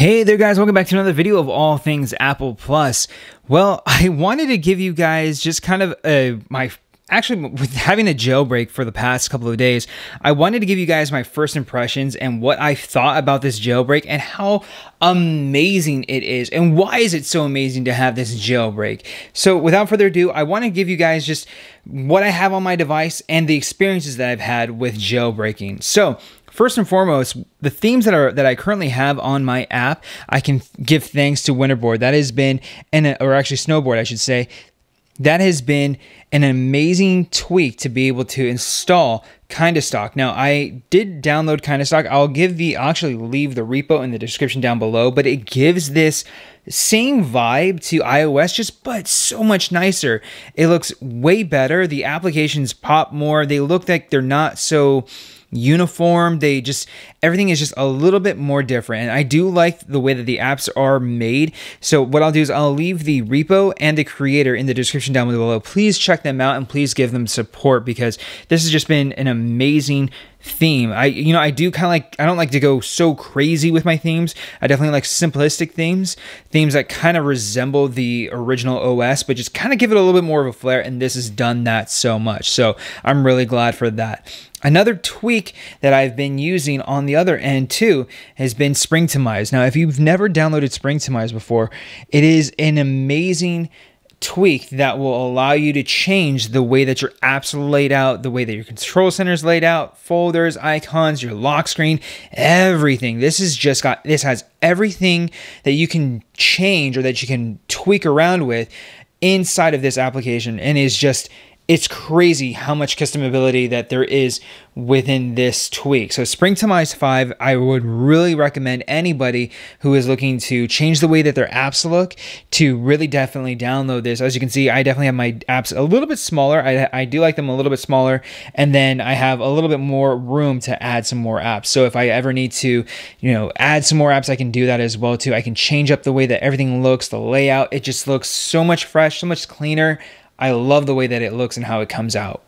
Hey there guys, welcome back to another video of all things Apple Plus. Well, I wanted to give you guys just kind of actually, with having a jailbreak for the past couple of days, I wanted to give you guys my first impressions and what I thought about this jailbreak and how amazing it is and why is it so amazing to have this jailbreak. So without further ado, I want to give you guys just what I have on my device and the experiences that I've had with jailbreaking. So first and foremost, the themes that I currently have on my app, I can give thanks to Winterboard. That has been, or actually Snowboard, I should say. That has been an amazing tweak to be able to install Kinda Stock. Now, I did download Kinda Stock. I'll actually leave the repo in the description down below, but it gives this same vibe to iOS, but so much nicer. It looks way better. The applications pop more. They look like they're not so uniform. They just, everything is just a little bit more different. And I do like the way that the apps are made. So what I'll do is I'll leave the repo and the creator in the description down below. Please check them out and please give them support because this has just been an amazing theme. I do kind of like, I don't like to go so crazy with my themes. I definitely like simplistic themes that kind of resemble the original OS, but just kind of give it a little bit more of a flair. And this has done that so much. So I'm really glad for that. Another tweak that I've been using on the other end too has been SpringTomize. Now, if you've never downloaded SpringTomize before, it is an amazing tweak that will allow you to change the way that your apps are laid out, the way that your control center is laid out, folders, icons, your lock screen, everything. This has everything that you can change or that you can tweak around with inside of this application, and is just, it's crazy how much customability that there is within this tweak. So SpringTomize 5, I would really recommend anybody who is looking to change the way that their apps look to really definitely download this. As you can see, I definitely have my apps a little bit smaller. I do like them a little bit smaller. And then I have a little bit more room to add some more apps. So if I ever need to, you know, add some more apps, I can do that as well too. I can change up the way that everything looks, the layout. It just looks so much fresh, so much cleaner. I love the way that it looks and how it comes out.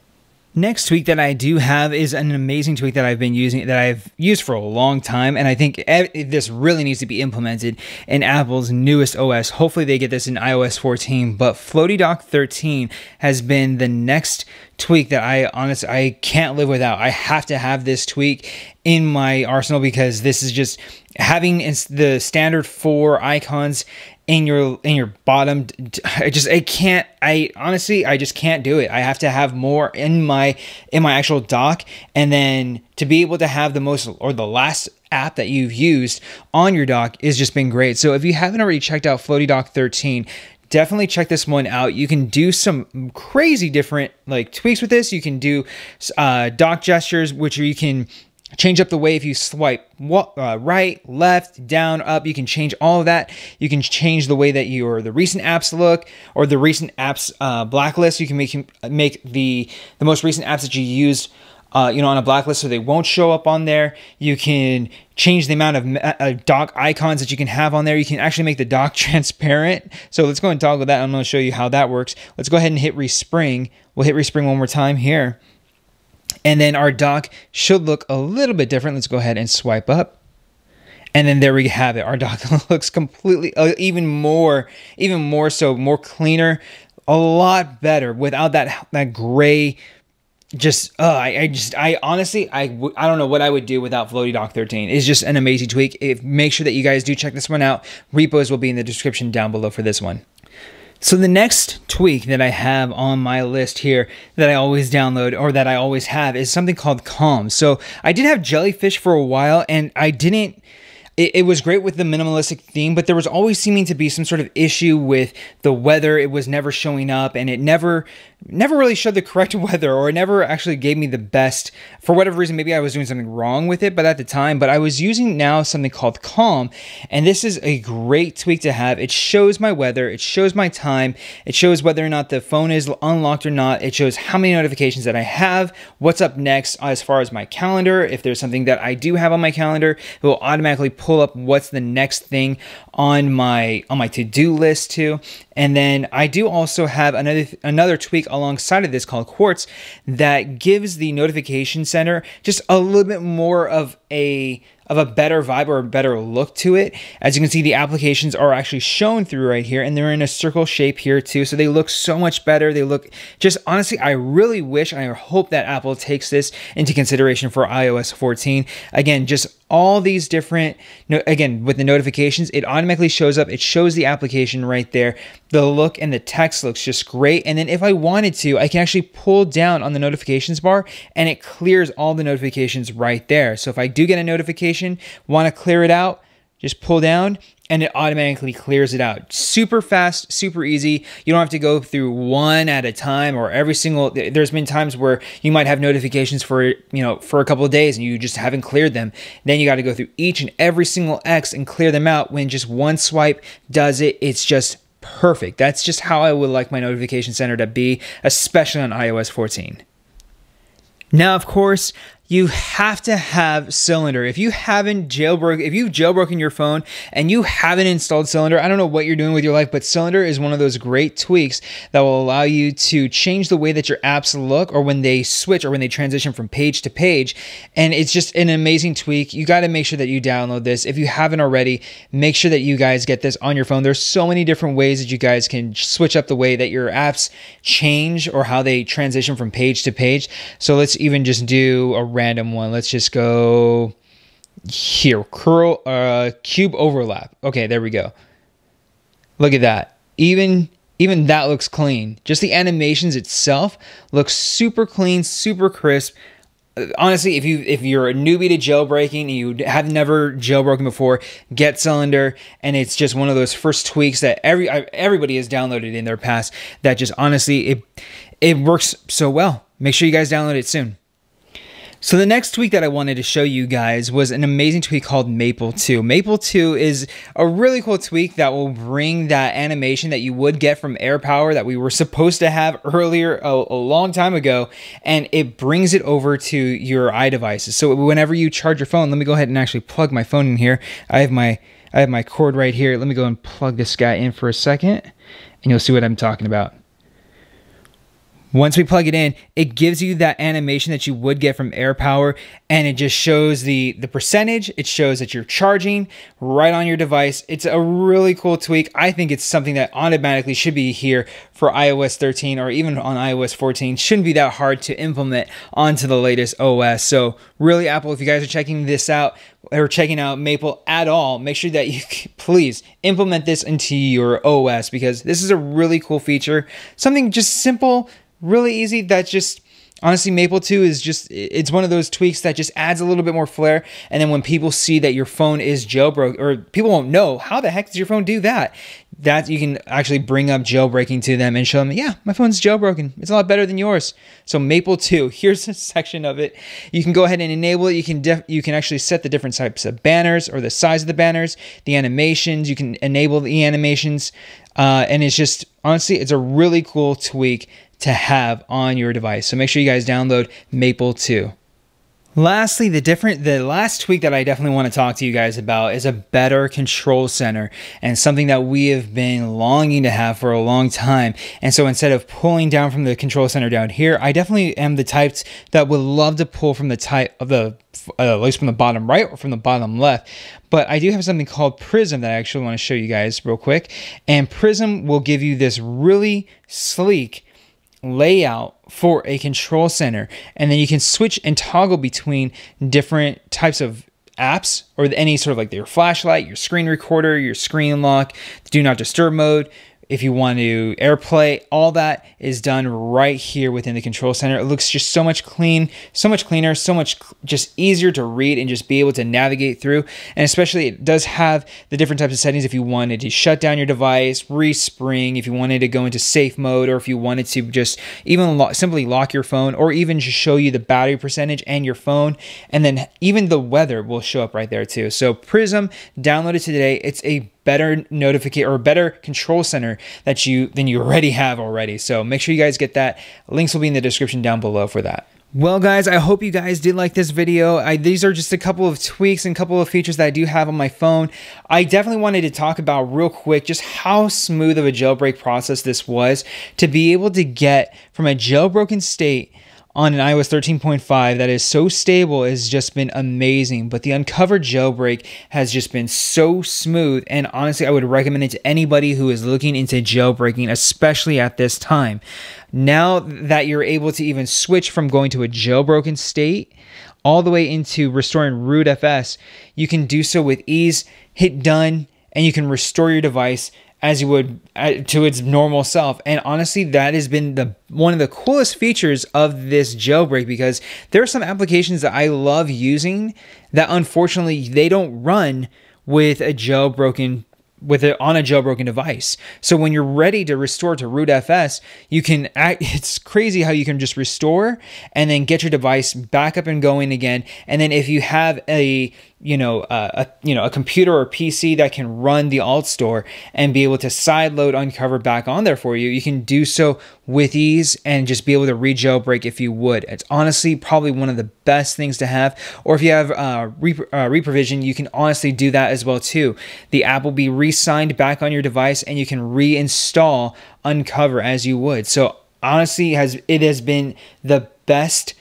Next tweak that I do have is an amazing tweak that I've been using, that I've used for a long time, and I think this really needs to be implemented in Apple's newest OS. Hopefully they get this in iOS 14, but Floaty Dock 13 has been the next tweak that I honestly can't live without. I have to have this tweak in my arsenal because this is just having the standard 4 icons in your bottom. I just can't do it. I have to have more in my actual dock, and then to be able to have the most or the last app that you've used on your dock is just been great. So if you haven't already checked out Floaty Dock 13, definitely check this one out. You can do some crazy different like tweaks with this. You can do dock gestures, which you can change up the way if you swipe right, left, down, up. You can change all of that. You can change the way that the recent apps look, or the recent apps blacklist. You can make the most recent apps that you used on a blacklist so they won't show up on there. You can change the amount of dock icons that you can have on there. You can actually make the dock transparent. So let's go and toggle that. I'm going to show you how that works. Let's go ahead and hit respring. We'll hit respring one more time here. And then our dock should look a little bit different. Let's go ahead and swipe up. And then there we have it. Our dock looks completely, even more cleaner, a lot better without that gray. I don't know what I would do without Floaty Dock 13. It's just an amazing tweak. Make sure that you guys do check this one out. Repos will be in the description down below for this one. So the next tweak that I have on my list here that I always download or that I always have is something called Calm. So I did have Jellyfish for a while, and it was great with the minimalistic theme, but there was always seeming to be some sort of issue with the weather. It was never showing up, and it never really showed the correct weather, or it never actually gave me the best, for whatever reason. Maybe I was doing something wrong with it, but at the time, but I was using now something called Calm, and this is a great tweak to have. It shows my weather, it shows my time, it shows whether or not the phone is unlocked or not, it shows how many notifications that I have, what's up next as far as my calendar. If there's something that I do have on my calendar, it will automatically pull up what's the next thing on my to-do list too. And then I do also have another tweak alongside of this called Quartz that gives the notification center just a little bit more of a better vibe or a better look to it. As you can see, the applications are actually shown through right here, and they're in a circle shape here too, so they look so much better. They look just, honestly, I really wish, I hope that Apple takes this into consideration for iOS 14. Again, just all these different, again, with the notifications, it automatically shows up. It shows the application right there. The look and the text looks just great. And then if I wanted to, I can actually pull down on the notifications bar and it clears all the notifications right there. So if I do get a notification, want to clear it out, just pull down and it automatically clears it out. Super fast, super easy. You don't have to go through one at a time or every single, there's been times where you might have notifications for, for a couple of days and you just haven't cleared them. Then you got to go through each and every single X and clear them out. When just one swipe does it, it's just perfect. That's just how I would like my notification center to be, especially on iOS 14. Now, of course, you have to have Cylinder. If you haven't if you've jailbroken your phone and you haven't installed Cylinder, I don't know what you're doing with your life, but Cylinder is one of those great tweaks that will allow you to change the way that your apps look, or when they switch, or when they transition from page to page. And it's just an amazing tweak. You got to make sure that you download this. If you haven't already, make sure that you guys get this on your phone. There's so many different ways that you guys can switch up the way that your apps change or how they transition from page to page. So let's even just do a random one. Let's just go here. Cube overlap. Okay, there we go. Look at that. Even that looks clean. Just the animations itself looks super clean, super crisp. Honestly, if you're a newbie to jailbreaking and you have never jailbroken before, get Cylinder, and it's just one of those first tweaks that everybody has downloaded in their past. That just honestly, it works so well. Make sure you guys download it soon. So the next tweak that I wanted to show you guys was an amazing tweak called Maple 2. Maple 2 is a really cool tweak that will bring that animation that you would get from AirPower that we were supposed to have earlier a long time ago, and it brings it over to your iDevices. So whenever you charge your phone, let me go ahead and actually plug my phone in here. I have my cord right here. Let me go and plug this guy in for a second, and you'll see what I'm talking about. Once we plug it in, it gives you that animation that you would get from AirPower, and it just shows the percentage. It shows that you're charging right on your device. It's a really cool tweak. I think it's something that automatically should be here for iOS 13 or even on iOS 14. Shouldn't be that hard to implement onto the latest OS. So really, Apple, if you guys are checking this out or checking out Maple at all, make sure that you please implement this into your OS, because this is a really cool feature. Something just simple, really easy. That's just, honestly, Maple 2 is just, it's one of those tweaks that just adds a little bit more flair. And then when people see that your phone is jailbroken, or people won't know, how the heck does your phone do that? That you can actually bring up jailbreaking to them and show them, yeah, my phone's jailbroken. It's a lot better than yours. So Maple 2, here's a section of it. You can go ahead and enable it. You can actually set the different types of banners or the size of the banners, the animations. You can enable the animations. And it's just, honestly, it's a really cool tweak to have on your device. So make sure you guys download Maple 2. Lastly, the last tweak that I definitely want to talk to you guys about is a better control center, and something that we have been longing to have for a long time. And so instead of pulling down from the control center down here, I definitely am the type that would love to pull from the type of the, at least from the bottom right or from the bottom left. But I do have something called Prism that I actually want to show you guys real quick. And Prism will give you this really sleek layout for a control center, and then you can switch and toggle between different types of apps, or any sort of like your flashlight, your screen recorder, your screen lock, do not disturb mode. If you want to AirPlay, all that is done right here within the control center. It looks just so much clean, so much cleaner, so much just easier to read and just be able to navigate through. And especially, it does have the different types of settings. If you wanted to shut down your device, respring, if you wanted to go into safe mode, or if you wanted to just even simply lock your phone, or even just show you the battery percentage and your phone. And then even the weather will show up right there too. So Prism, download it today. It's a better notification or better control center than you already have. So make sure you guys get that. Links will be in the description down below for that. Well guys, I hope you guys did like this video. These are just a couple of tweaks and a couple of features that I do have on my phone. I definitely wanted to talk about real quick just how smooth of a jailbreak process this was to be able to get from a jailbroken state on an iOS 13.5 that is so stable has just been amazing. But the unc0ver jailbreak has just been so smooth, and honestly I would recommend it to anybody who is looking into jailbreaking, especially at this time. Now that you're able to even switch from going to a jailbroken state all the way into restoring root FS, you can do so with ease, hit done, and you can restore your device as you would to its normal self. And honestly, that has been one of the coolest features of this jailbreak, because there are some applications that I love using that unfortunately they don't run with a jailbroken on a jailbroken device. So when you're ready to restore to root FS, you can it's crazy how you can just restore and then get your device back up and going again. And then if you have a computer or PC that can run the Alt Store and be able to sideload unc0ver back on there for you, you can do so with ease and just be able to re-jailbreak if you would. It's honestly probably one of the best things to have. Or if you have reprovision, you can honestly do that as well too. The app will be re-signed back on your device, and you can reinstall unc0ver as you would. So honestly, it has been the best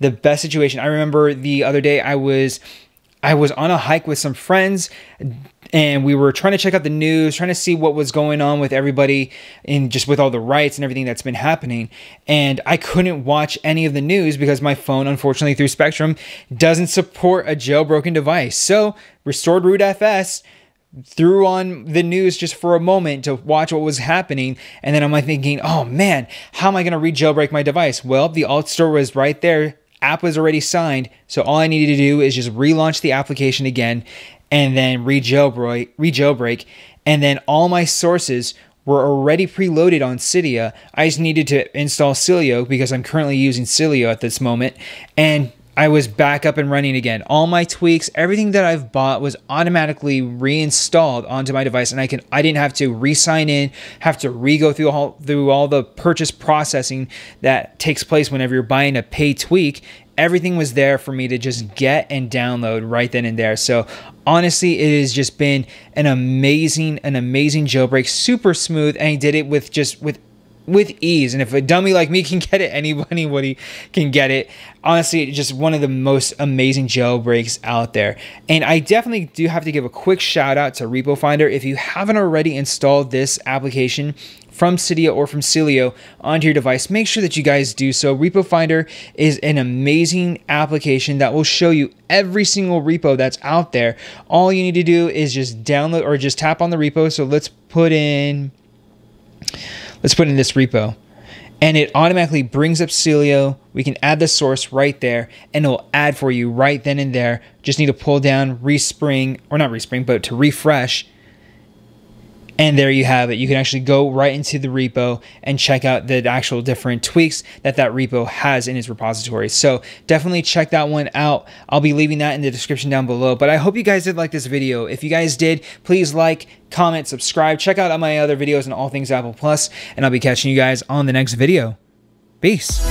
situation. I remember the other day I was on a hike with some friends, and we were trying to check out the news, trying to see what was going on with everybody and just with all the riots and everything that's been happening. And I couldn't watch any of the news because my phone, unfortunately, through Spectrum, doesn't support a jailbroken device. So restored root FS threw on the news just for a moment to watch what was happening, and then I'm like thinking, oh man, how am I going to re-jailbreak my device? Well, the Alt Store was right there. App was already signed, so all I needed to do is just relaunch the application again and then re-jailbreak, and then all my sources were already preloaded on Cydia. I just needed to install Sileo because I'm currently using Sileo at this moment, and I was back up and running again. All my tweaks, everything that I've bought was automatically reinstalled onto my device, and I didn't have to re-sign in, have to re-go through all the purchase processing that takes place whenever you're buying a pay tweak. Everything was there for me to just get and download right then and there. So honestly, it has just been an amazing jailbreak, super smooth, and I did it with ease. And if a dummy like me can get it, anybody can get it. Honestly, just one of the most amazing jailbreaks out there. And I definitely do have to give a quick shout out to Repo Finder. If you haven't already installed this application from Cydia or from Sileo onto your device, make sure that you guys do so. Repo Finder is an amazing application that will show you every single repo that's out there. All you need to do is just download or just tap on the repo. So let's put in this repo, and it automatically brings up Sileo. We can add the source right there, and it'll add for you right then and there. Just need to pull down, to refresh, and there you have it. You can actually go right into the repo and check out the actual different tweaks that repo has in its repository. So definitely check that one out. I'll be leaving that in the description down below. But I hope you guys did like this video. If you guys did, please like, comment, subscribe, check out my other videos on all things Apple Plus, and I'll be catching you guys on the next video. Peace.